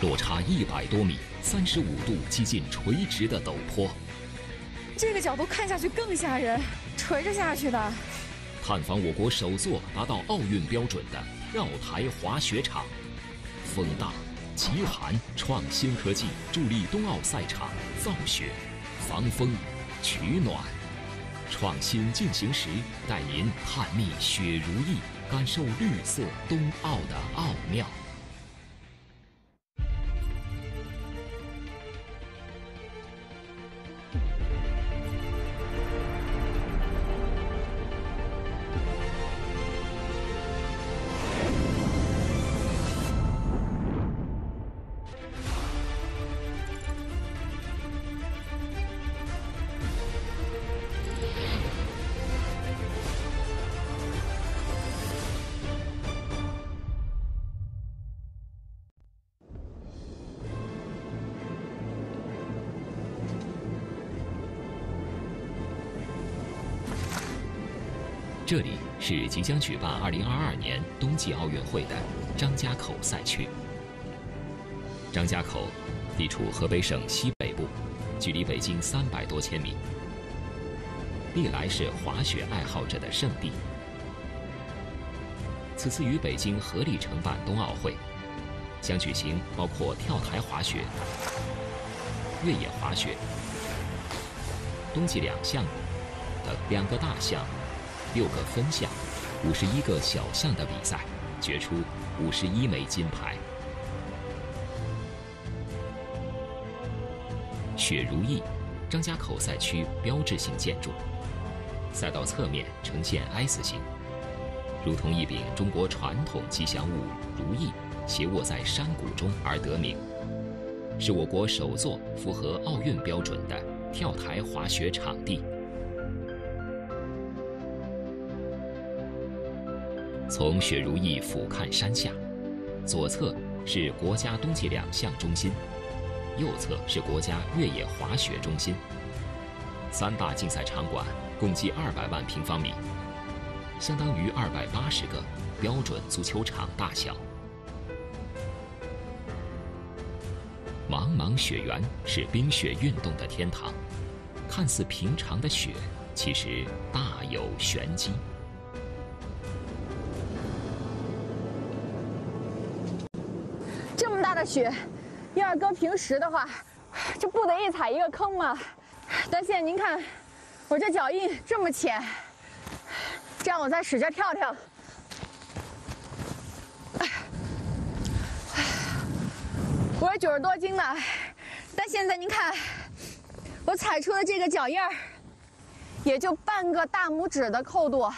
落差100多米，35度接近垂直的陡坡，这个角度看下去更吓人，垂着下去的。探访我国首座达到奥运标准的绕台滑雪场，风大、极寒，创新科技助力冬奥赛场造雪、防风、取暖。创新进行时，带您探秘雪如意，感受绿色冬奥的奥妙。 这里是即将举办2022年冬季奥运会的张家口赛区。张家口地处河北省西北部，距离北京300多千米，历来是滑雪爱好者的圣地。此次与北京合力承办冬奥会，将举行包括跳台滑雪、越野滑雪、冬季两项目等2个大项目。 6个分项，51个小项的比赛，决出51枚金牌。雪如意，张家口赛区标志性建筑，赛道侧面呈现 S 形，如同一柄中国传统吉祥物如意斜卧在山谷中而得名，是我国首座符合奥运标准的跳台滑雪场地。 从雪如意俯瞰山下，左侧是国家冬季两项中心，右侧是国家越野滑雪中心。3大竞赛场馆共计200万平方米，相当于280个标准足球场大小。茫茫雪原是冰雪运动的天堂，看似平常的雪，其实大有玄机。 雪，要是搁平时的话，这不得一踩一个坑吗？但现在您看，我这脚印这么浅，这样我再使劲跳跳。我是90多斤的，但现在您看，我踩出的这个脚印儿，也就半个大拇指的厚度。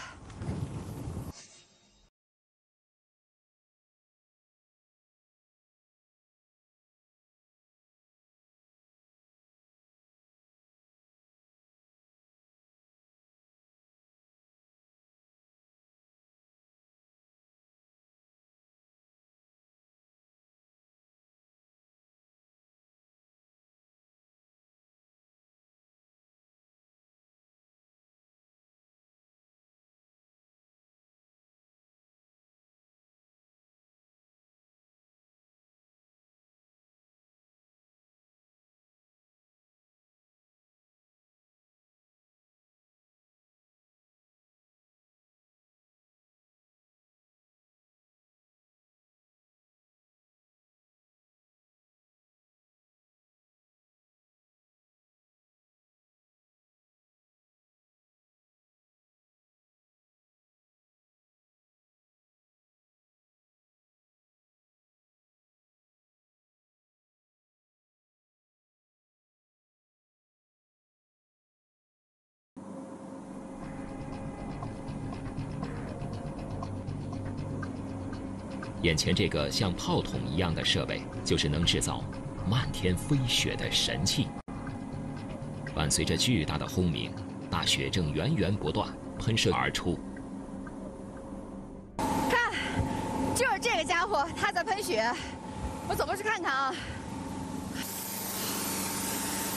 眼前这个像炮筒一样的设备，就是能制造漫天飞雪的神器。伴随着巨大的轰鸣，大雪正源源不断喷射而出。看，就是这个家伙，他在喷雪。我走过去看看啊。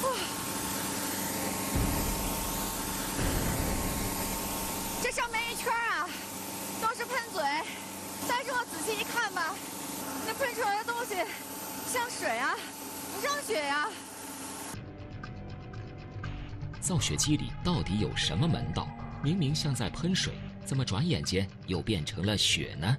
哇，仔细一看吧，那喷出来的东西像水啊，不像雪呀。造雪机里到底有什么门道？明明像在喷水，怎么转眼间又变成了雪呢？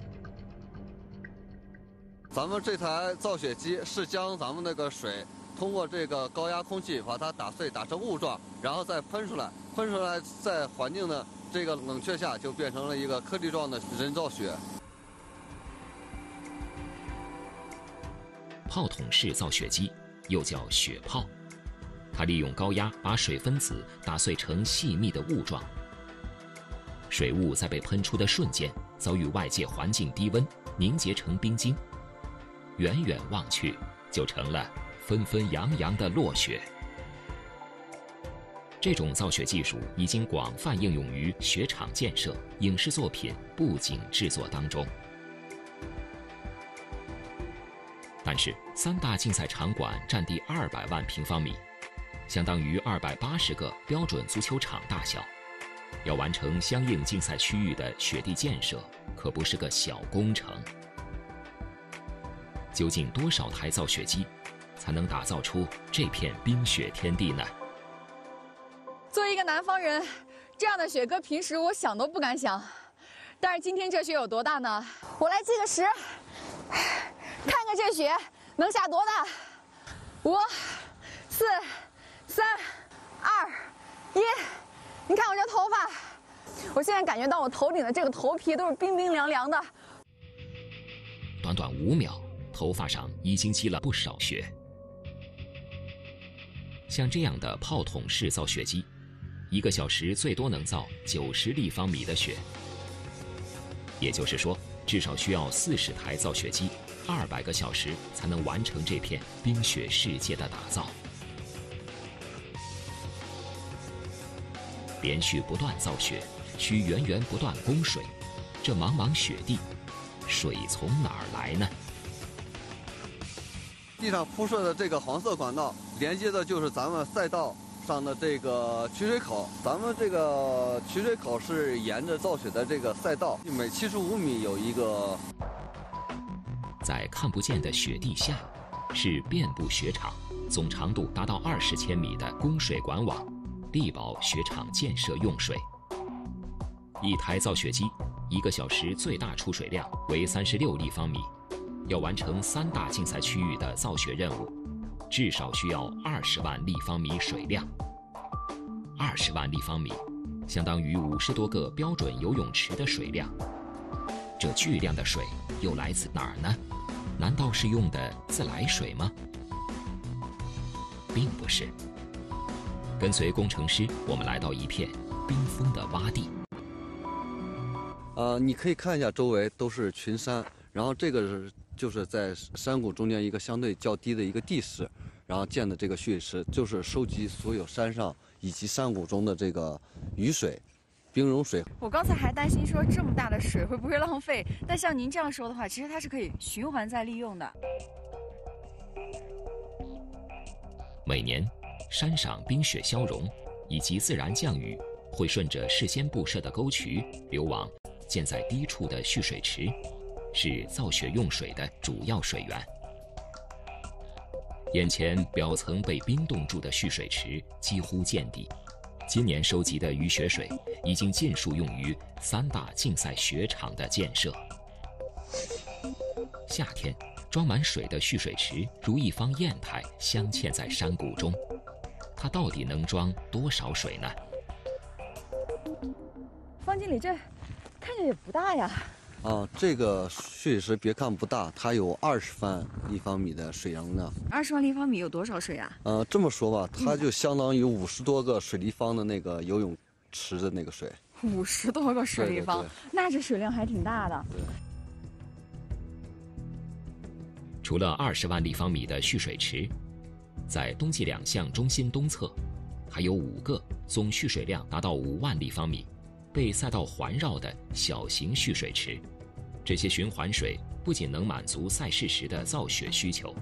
咱们这台造雪机是将咱们那个水通过这个高压空气把它打碎，打成雾状，然后再喷出来，喷出来在环境的这个冷却下就变成了一个颗粒状的人造雪。泡筒式造雪机又叫雪泡，它利用高压把水分子打碎成细密的雾状，水雾在被喷出的瞬间遭遇外界环境低温，凝结成冰晶。 远远望去，就成了纷纷扬扬的落雪。这种造雪技术已经广泛应用于雪场建设、影视作品、布景制作当中。但是，三大竞赛场馆占地200万平方米，相当于280个标准足球场大小。要完成相应竞赛区域的雪地建设，可不是个小工程。 究竟多少台造雪机，才能打造出这片冰雪天地呢？作为一个南方人，这样的雪搁平时我想都不敢想，但是今天这雪有多大呢？我来计个时，看看这雪能下多大。5、4、3、2、1，你看我这头发，我现在感觉到我头顶的这个头皮都是冰冰凉凉的。短短5秒。 头发上已经积了不少雪。像这样的泡筒式造雪机，1个小时最多能造90立方米的雪。也就是说，至少需要40台造雪机，200个小时才能完成这片冰雪世界的打造。连续不断造雪，需源源不断供水。这茫茫雪地，水从哪儿来呢？ 地上铺设的这个黄色管道，连接的就是咱们赛道上的这个取水口。咱们这个取水口是沿着造雪的这个赛道，每75米有一个。在看不见的雪地下，是遍布雪场，总长度达到20千米的供水管网，力保雪场建设用水。一台造雪机，1个小时最大出水量为36立方米。 要完成三大竞赛区域的造雪任务，至少需要20万立方米水量。20万立方米，相当于50多个标准游泳池的水量。这巨量的水又来自哪儿呢？难道是用的自来水吗？并不是。跟随工程师，我们来到一片冰封的洼地。你可以看一下周围都是群山，然后这个是。 就是在山谷中间一个相对较低的一个地势，然后建的这个蓄水池，就是收集所有山上以及山谷中的这个雨水、冰融水。我刚才还担心说这么大的水会不会浪费，但像您这样说的话，其实它是可以循环再利用的。每年，山上冰雪消融以及自然降雨，会顺着事先布设的沟渠流往建在低处的蓄水池。 是造雪用水的主要水源。眼前表层被冰冻住的蓄水池几乎见底。今年收集的雨雪水已经尽数用于三大竞赛雪场的建设。夏天，装满水的蓄水池如一方砚台镶嵌在山谷中，它到底能装多少水呢？方经理，这看着也不大呀。 啊，这个蓄水池别看不大，它有20万立方米的水容量。20万立方米有多少水啊？这么说吧，它就相当于50多个水立方的那个游泳池的那个水。50多个水立方，对对对，那这水量还挺大的。对。除了20万立方米的蓄水池，在冬季两项中心东侧，还有5个总蓄水量达到5万立方米。 被赛道环绕的小型蓄水池，这些循环水不仅能满足赛事时的造雪需求，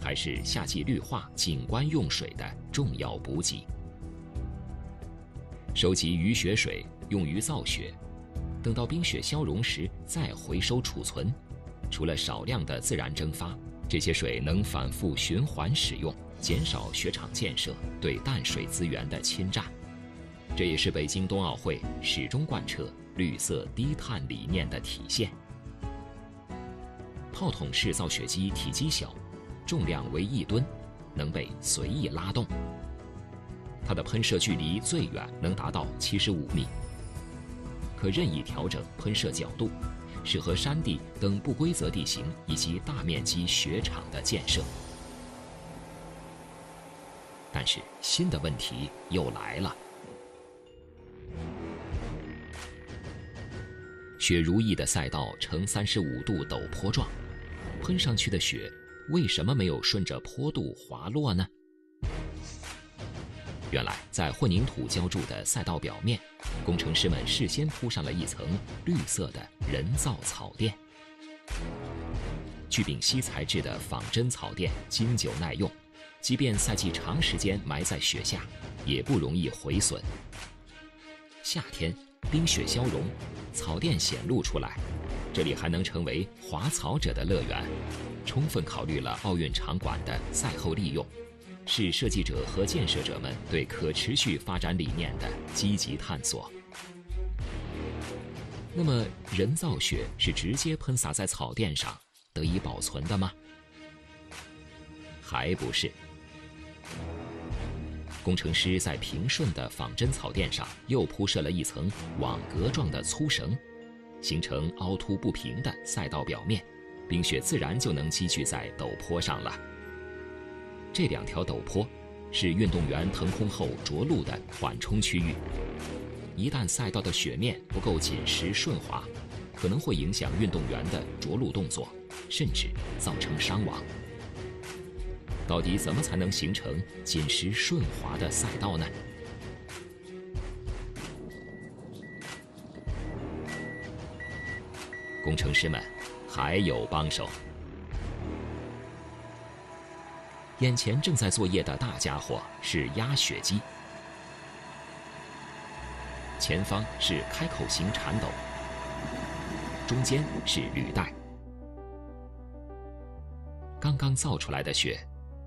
还是夏季绿化景观用水的重要补给。收集雨雪水用于造雪，等到冰雪消融时再回收储存，除了少量的自然蒸发，这些水能反复循环使用，减少雪场建设对淡水资源的侵占。这也是北京冬奥会始终贯彻绿色低碳理念的体现。泡筒式造雪机体积小，重量为1吨，能被随意拉动。它的喷射距离最远能达到75米，可任意调整喷射角度，适合山地等不规则地形以及大面积雪场的建设。但是新的问题又来了。雪如意的赛道呈35度陡坡状，喷上去的雪为什么没有顺着坡度滑落呢？原来，在混凝土浇筑的赛道表面，工程师们事先铺上了一层绿色的人造草垫。聚丙烯材质的仿真草垫经久耐用，即便赛季长时间埋在雪下，也不容易毁损。夏天冰雪消融，草垫显露出来，这里还能成为滑草者的乐园，充分考虑了奥运场馆的赛后利用。是设计者和建设者们对可持续发展理念的积极探索。那么，人造雪是直接喷洒在草垫上得以保存的吗？还不是。工程师在平顺的仿真草垫上又铺设了一层网格状的粗绳，形成凹凸不平的赛道表面，冰雪自然就能积聚在陡坡上了。这2条陡坡是运动员腾空后着陆的缓冲区域，一旦赛道的雪面不够紧实顺滑，可能会影响运动员的着陆动作，甚至造成伤亡。到底怎么才能形成紧实顺滑的赛道呢？工程师们还有帮手。眼前正在作业的大家伙是压雪机，前方是开口型铲斗，中间是履带。刚刚造出来的雪，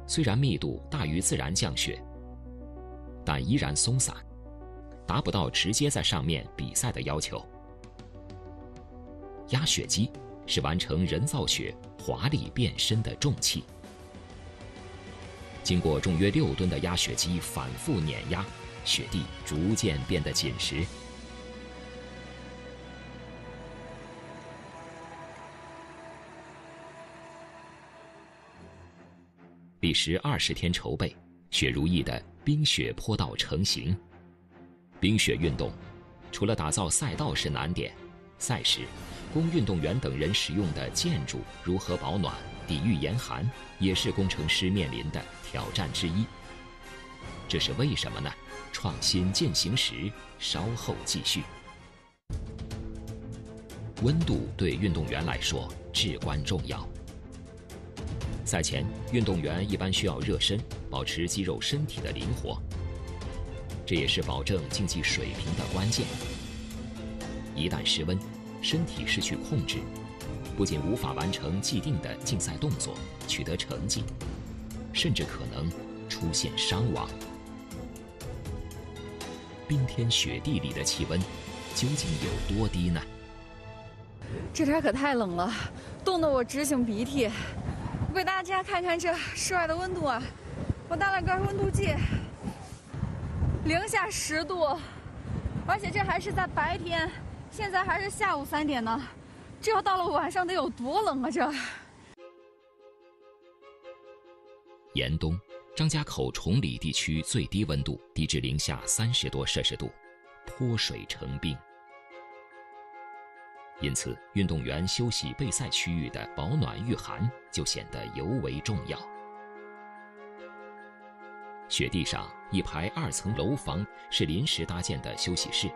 虽然密度大于自然降雪，但依然松散，达不到直接在上面比赛的要求。压雪机是完成人造雪华丽变身的重器。经过重约6吨的压雪机反复碾压，雪地逐渐变得紧实。历时20天筹备，雪如意的冰雪坡道成型。冰雪运动除了打造赛道是难点，赛时供运动员等人使用的建筑如何保暖、抵御严寒，也是工程师面临的挑战之一。这是为什么呢？创新践行时，稍后继续。温度对运动员来说至关重要。赛前，运动员一般需要热身，保持肌肉身体的灵活，这也是保证竞技水平的关键。一旦失温，身体失去控制，不仅无法完成既定的竞赛动作，取得成绩，甚至可能出现伤亡。冰天雪地里的气温究竟有多低呢？这天可太冷了，冻得我直擤鼻涕。我给大家看看这室外的温度啊，我带了个温度计，零下10度，而且这还是在白天。现在还是下午3点呢，这要到了晚上得有多冷啊！这严冬，张家口崇礼地区最低温度低至零下30多摄氏度，泼水成冰。因此，运动员休息备赛区域的保暖御寒就显得尤为重要。雪地上一排2层楼房是临时搭建的休息室。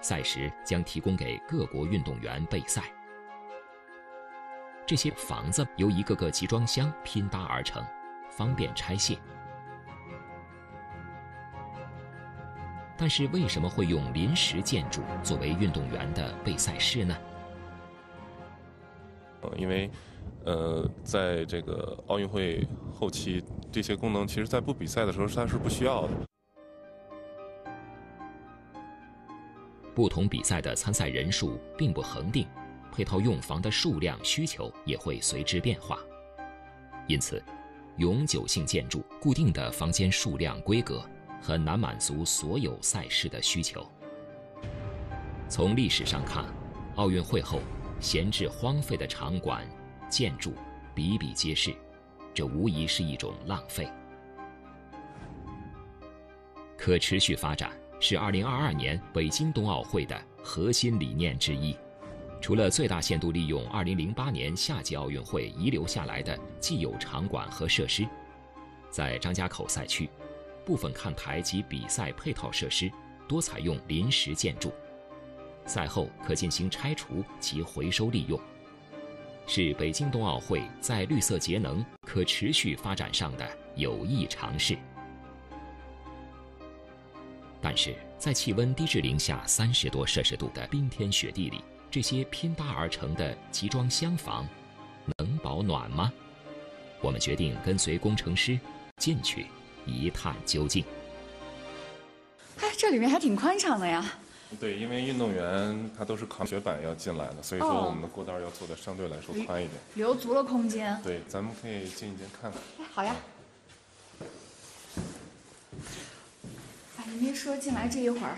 赛时将提供给各国运动员备赛。这些房子由一个个集装箱拼搭而成，方便拆卸。但是为什么会用临时建筑作为运动员的备赛室呢？因为在这个奥运会后期，这些功能其实在不比赛的时候它是不需要的。不同比赛的参赛人数并不恒定，配套用房的数量需求也会随之变化，因此，永久性建筑固定的房间数量规格很难满足所有赛事的需求。从历史上看，奥运会后闲置荒废的场馆、建筑比比皆是，这无疑是一种浪费。可持续发展是2022年北京冬奥会的核心理念之一。除了最大限度利用2008年夏季奥运会遗留下来的既有场馆和设施，在张家口赛区，部分看台及比赛配套设施多采用临时建筑，赛后可进行拆除及回收利用，是北京冬奥会在绿色节能、可持续发展上的有益尝试。但是在气温低至零下30多摄氏度的冰天雪地里，这些拼搭而成的集装箱房能保暖吗？我们决定跟随工程师进去一探究竟。哎，这里面还挺宽敞的呀。对，因为运动员他都是扛雪板要进来的，所以说我们的过道要做的相对来说宽一点，留足了空间。对，咱们可以进一间看看。哎，好呀。哎，您别说，进来这一会儿，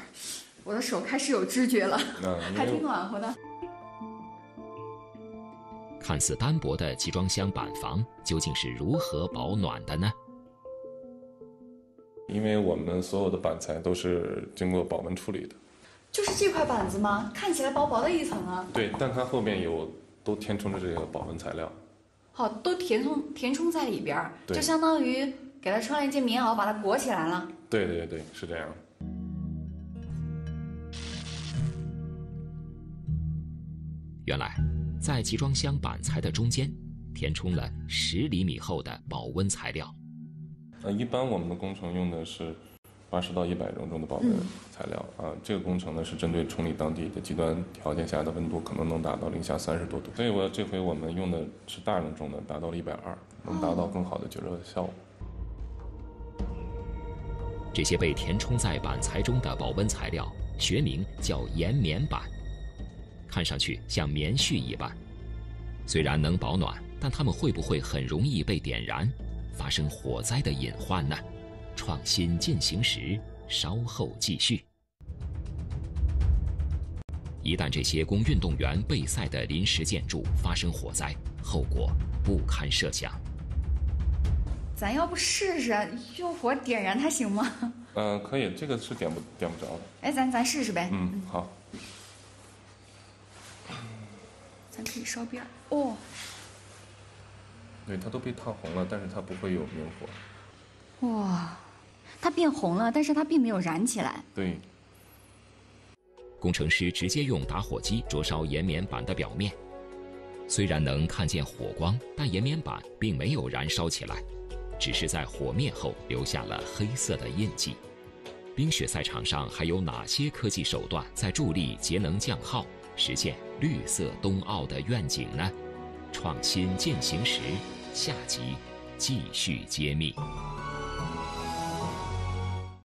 我的手开始有知觉了，还挺暖和的。看似单薄的集装箱板房究竟是如何保暖的呢？因为我们所有的板材都是经过保温处理的。就是这块板子吗？看起来薄薄的一层啊。对，但它后面有都填充着这个保温材料。好，都填充在里边，就相当于给它穿了一件棉袄，把它裹起来了。对对对，是这样。原来，在集装箱板材的中间填充了10厘米厚的保温材料。一般我们的工程用的是80到100容重的保温材料啊，这个工程呢是针对崇礼当地的极端条件下的温度可能能达到零下30多度，所以这回我们用的是大容重的，达到了120，能达到更好的绝热效果。这些被填充在板材中的保温材料学名叫岩棉板，看上去像棉絮一般，虽然能保暖，但它们会不会很容易被点燃，发生火灾的隐患呢？创新进行时，稍后继续。一旦这些供运动员备赛的临时建筑发生火灾，后果不堪设想。咱要不试试用火点燃它行吗？可以，这个是点不着的。哎，咱试试呗。嗯，好。咱可以烧边儿哦。对，它都被烫红了，但是它不会有明火。哇！它变红了，但是它并没有燃起来。对。工程师直接用打火机灼烧岩棉板的表面，虽然能看见火光，但岩棉板并没有燃烧起来，只是在火灭后留下了黑色的印记。冰雪赛场上还有哪些科技手段在助力节能降耗，实现绿色冬奥的愿景呢？创新进行时，下集继续揭秘。